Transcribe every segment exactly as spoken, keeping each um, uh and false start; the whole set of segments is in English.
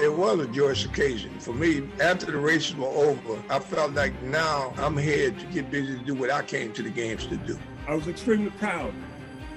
it was a joyous occasion. For me, after the races were over, I felt like now I'm here to get busy to do what I came to the games to do. I was extremely proud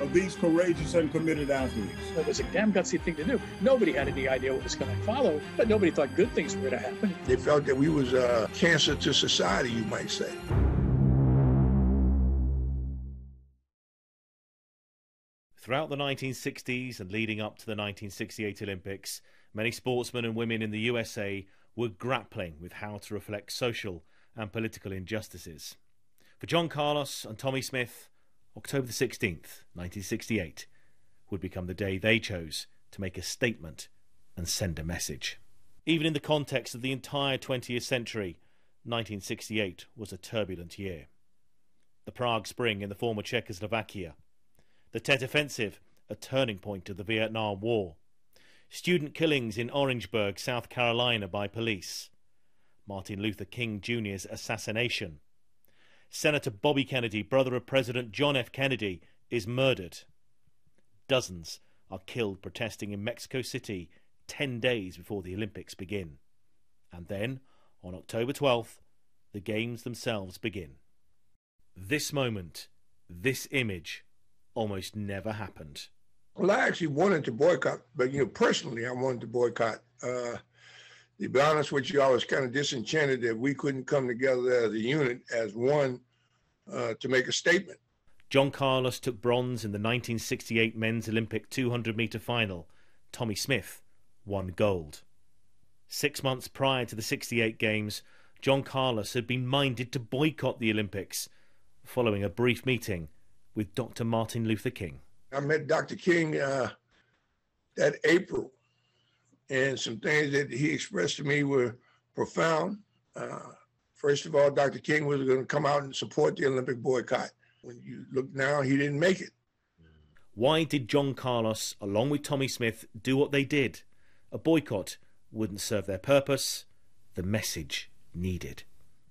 of these courageous and committed athletes. It was a damn gutsy thing to do. Nobody had any idea what was going to follow, but nobody thought good things were going to happen. They felt that we was a cancer to society, you might say. Throughout the nineteen sixties and leading up to the nineteen sixty-eight Olympics, many sportsmen and women in the U S A were grappling with how to reflect social and political injustices. For John Carlos and Tommie Smith, October the sixteenth, nineteen sixty-eight, would become the day they chose to make a statement and send a message. Even in the context of the entire twentieth century, nineteen sixty-eight was a turbulent year. The Prague Spring in the former Czechoslovakia, the Tet Offensive, a turning point of the Vietnam War, student killings in Orangeburg, South Carolina by police, Martin Luther King Junior's assassination, Senator Bobby Kennedy, brother of President John F. Kennedy, is murdered. Dozens are killed protesting in Mexico City ten days before the Olympics begin. And then, on October twelfth, the Games themselves begin. This moment, this image, almost never happened. Well, I actually wanted to boycott, but, you know, personally, I wanted to boycott. Uh, To be honest with you, I was kind of disenchanted that we couldn't come together as a unit, as one, uh, to make a statement. John Carlos took bronze in the nineteen sixty-eight Men's Olympic two hundred metre final. Tommie Smith won gold. Six months prior to the sixty-eight Games, John Carlos had been minded to boycott the Olympics, following a brief meeting with Doctor Martin Luther King. I met Doctor King uh, that April. And some things that he expressed to me were profound. Uh, first of all, Doctor King was going to come out and support the Olympic boycott. When you look now, he didn't make it. Why did John Carlos, along with Tommie Smith, do what they did? A boycott wouldn't serve their purpose. The message needed.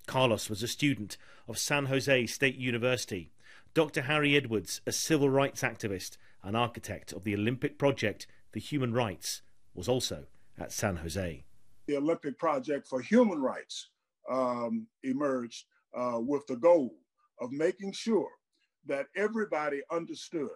Carlos was a student of San Jose State University. Doctor Harry Edwards, a civil rights activist and architect of the Olympic Project for Human Rights, was also at San Jose. The Olympic Project for Human Rights um, emerged uh, with the goal of making sure that everybody understood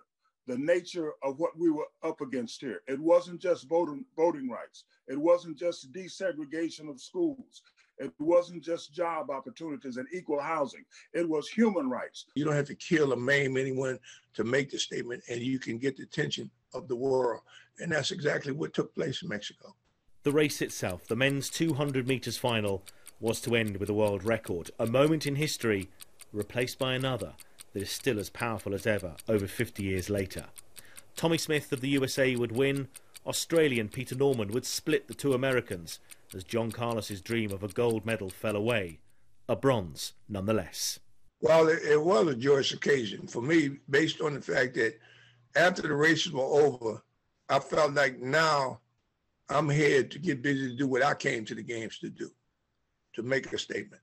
the nature of what we were up against here. It wasn't just voting, voting rights. It wasn't just desegregation of schools. It wasn't just job opportunities and equal housing. It was human rights. You don't have to kill or maim anyone to make the statement, and you can get the attention of the world. And that's exactly what took place in Mexico. The race itself, the men's two hundred metres final, was to end with a world record, a moment in history replaced by another that is still as powerful as ever over fifty years later. Tommie Smith of the U S A would win, Australian Peter Norman would split the two Americans as John Carlos's dream of a gold medal fell away, a bronze nonetheless. Well, it, it was a joyous occasion for me, based on the fact that after the races were over, I felt like now I'm here to get busy to do what I came to the games to do, to make a statement.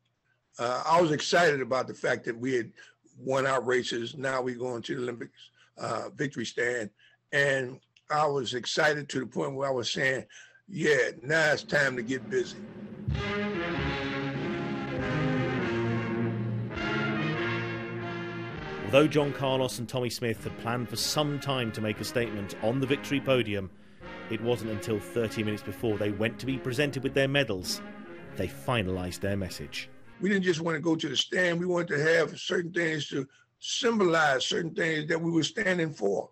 Uh, I was excited about the fact that we had won our races. Now we're going to the Olympics uh, victory stand. And I was excited to the point where I was saying, yeah, now it's time to get busy. Although John Carlos and Tommie Smith had planned for some time to make a statement on the victory podium, it wasn't until thirty minutes before they went to be presented with their medals they finalised their message. We didn't just want to go to the stand, we wanted to have certain things to symbolise certain things that we were standing for.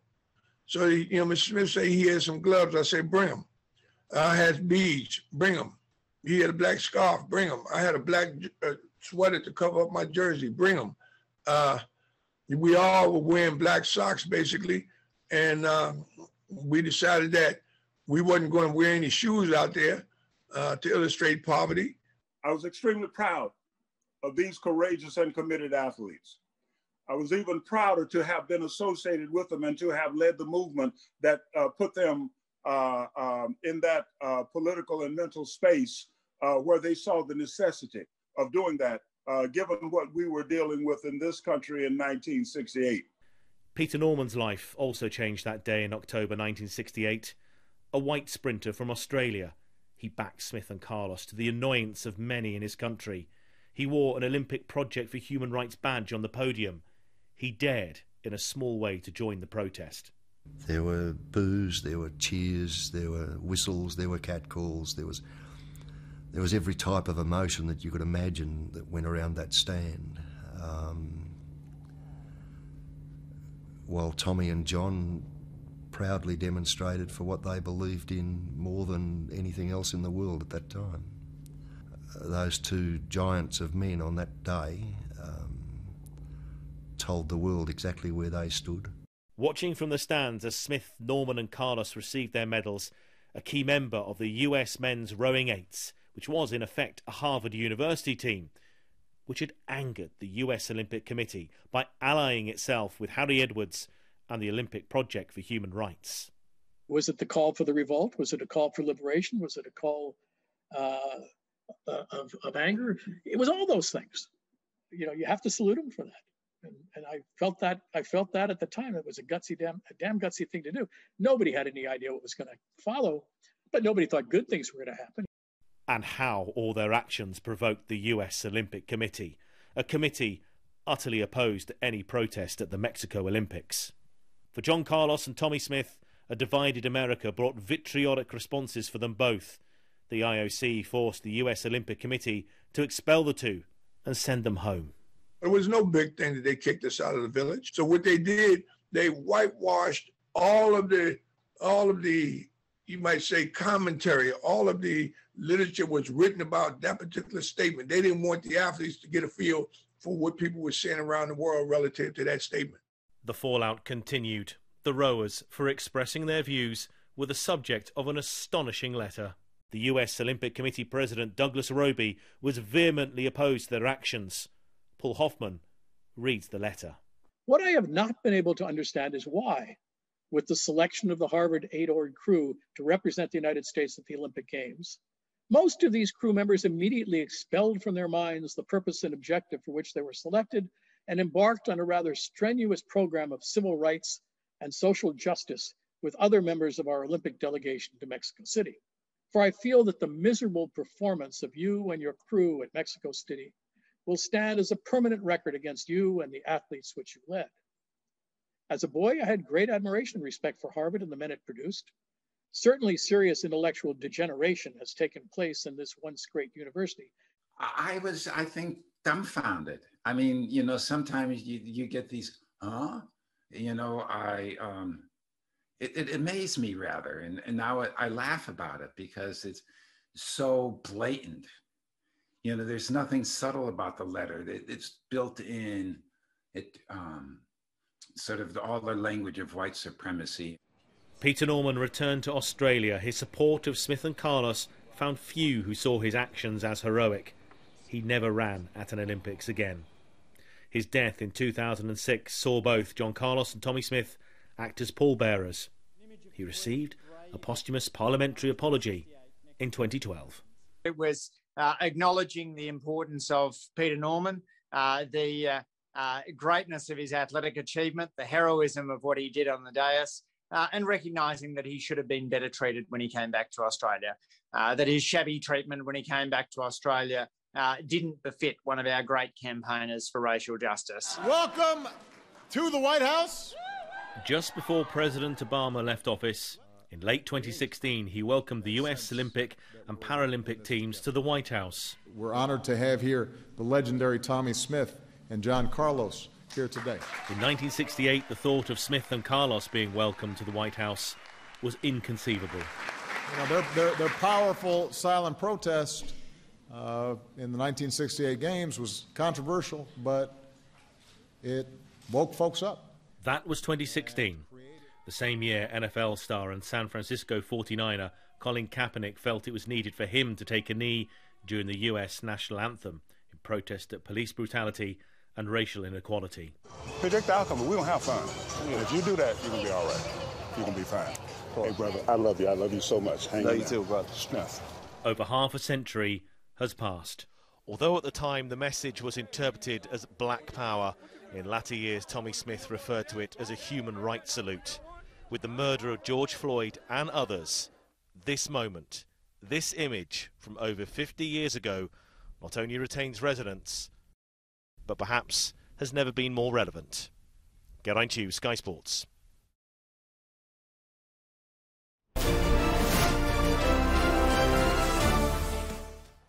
So, you know, Mister Smith said he had some gloves, I said, bring them. I had beads, bring them. He had a black scarf, bring them. I had a black uh, sweater to cover up my jersey, bring them. Uh, We all were wearing black socks, basically, and uh, we decided that we wasn't going to wear any shoes out there uh, to illustrate poverty. I was extremely proud of these courageous and committed athletes. I was even prouder to have been associated with them and to have led the movement that uh, put them uh, um, in that uh, political and mental space uh, where they saw the necessity of doing that. Uh, given what we were dealing with in this country in nineteen sixty-eight. Peter Norman's life also changed that day in October nineteen sixty-eight. A white sprinter from Australia, he backed Smith and Carlos, to the annoyance of many in his country. He wore an Olympic Project for Human Rights badge on the podium. He dared, in a small way, to join the protest. There were boos, there were cheers, there were whistles, there were catcalls, there was, there was every type of emotion that you could imagine that went around that stand. Um, while Tommie and John proudly demonstrated for what they believed in more than anything else in the world at that time. Those two giants of men on that day um, told the world exactly where they stood. Watching from the stands as Smith, Norman and Carlos received their medals, a key member of the U S men's rowing eights, which was in effect a Harvard University team, which had angered the U S Olympic Committee by allying itself with Harry Edwards and the Olympic Project for Human Rights. Was it the call for the revolt? Was it a call for liberation? Was it a call uh, of, of anger? It was all those things. You know, you have to salute them for that. And, and I felt that I felt that at the time. It was a gutsy, damn, a damn gutsy thing to do. Nobody had any idea what was going to follow, but nobody thought good things were going to happen. And how all their actions provoked the U S Olympic Committee, a committee utterly opposed to any protest at the Mexico Olympics. For John Carlos and Tommie Smith, a divided America brought vitriolic responses for them both. The I O C forced the U S Olympic Committee to expel the two and send them home. It was no big thing that they kicked us out of the village. So what they did, they whitewashed all of the, all of the, you might say, commentary. All of the literature was written about that particular statement. They didn't want the athletes to get a feel for what people were saying around the world relative to that statement. The fallout continued. The rowers, for expressing their views, were the subject of an astonishing letter. The U S Olympic Committee President Douglas Roby was vehemently opposed to their actions. Paul Hoffman reads the letter. What I have not been able to understand is why, with the selection of the Harvard eight-oared crew to represent the United States at the Olympic Games, most of these crew members immediately expelled from their minds the purpose and objective for which they were selected and embarked on a rather strenuous program of civil rights and social justice with other members of our Olympic delegation to Mexico City. For I feel that the miserable performance of you and your crew at Mexico City will stand as a permanent record against you and the athletes which you led. As a boy, I had great admiration and respect for Harvard and the men it produced. Certainly serious intellectual degeneration has taken place in this once great university. I was, I think, dumbfounded. I mean, you know, sometimes you, you get these, huh? You know, I, um, it, it amazed me rather. And, and now I, I laugh about it because it's so blatant. You know, there's nothing subtle about the letter. It, it's built in, it um, sort of the, all the language of white supremacy. Peter Norman returned to Australia. His support of Smith and Carlos found few who saw his actions as heroic. He never ran at an Olympics again. His death in two thousand six saw both John Carlos and Tommie Smith act as pallbearers. He received a posthumous parliamentary apology in twenty twelve. It was Uh, acknowledging the importance of Peter Norman, uh, the uh, uh, greatness of his athletic achievement, the heroism of what he did on the dais, uh, and recognising that he should have been better treated when he came back to Australia, uh, that his shabby treatment when he came back to Australia uh, didn't befit one of our great campaigners for racial justice. Welcome to the White House. Just before President Obama left office, in late twenty sixteen, he welcomed the U S Olympic and Paralympic teams to the White House. We're honoured to have here the legendary Tommie Smith and John Carlos here today. In nineteen sixty-eight, the thought of Smith and Carlos being welcomed to the White House was inconceivable. You know, their, their, their powerful silent protest uh, in the nineteen sixty-eight Games was controversial, but it woke folks up. That was twenty sixteen. The same year, N F L star and San Francisco forty-niner Colin Kaepernick felt it was needed for him to take a knee during the U S national anthem in protest at police brutality and racial inequality. Predict the outcome, but we're going to have fun. If you do that, you're going to be all right. You're going to be fine. Hey, brother, I love you. I love you so much. Hang on. Love you too, brother. Snuff. Over half a century has passed. Although at the time the message was interpreted as black power, in latter years Tommie Smith referred to it as a human rights salute. With the murder of George Floyd and others, this moment this image from over fifty years ago not only retains resonance, but perhaps has never been more relevant. Geraint Hughes, Sky Sports.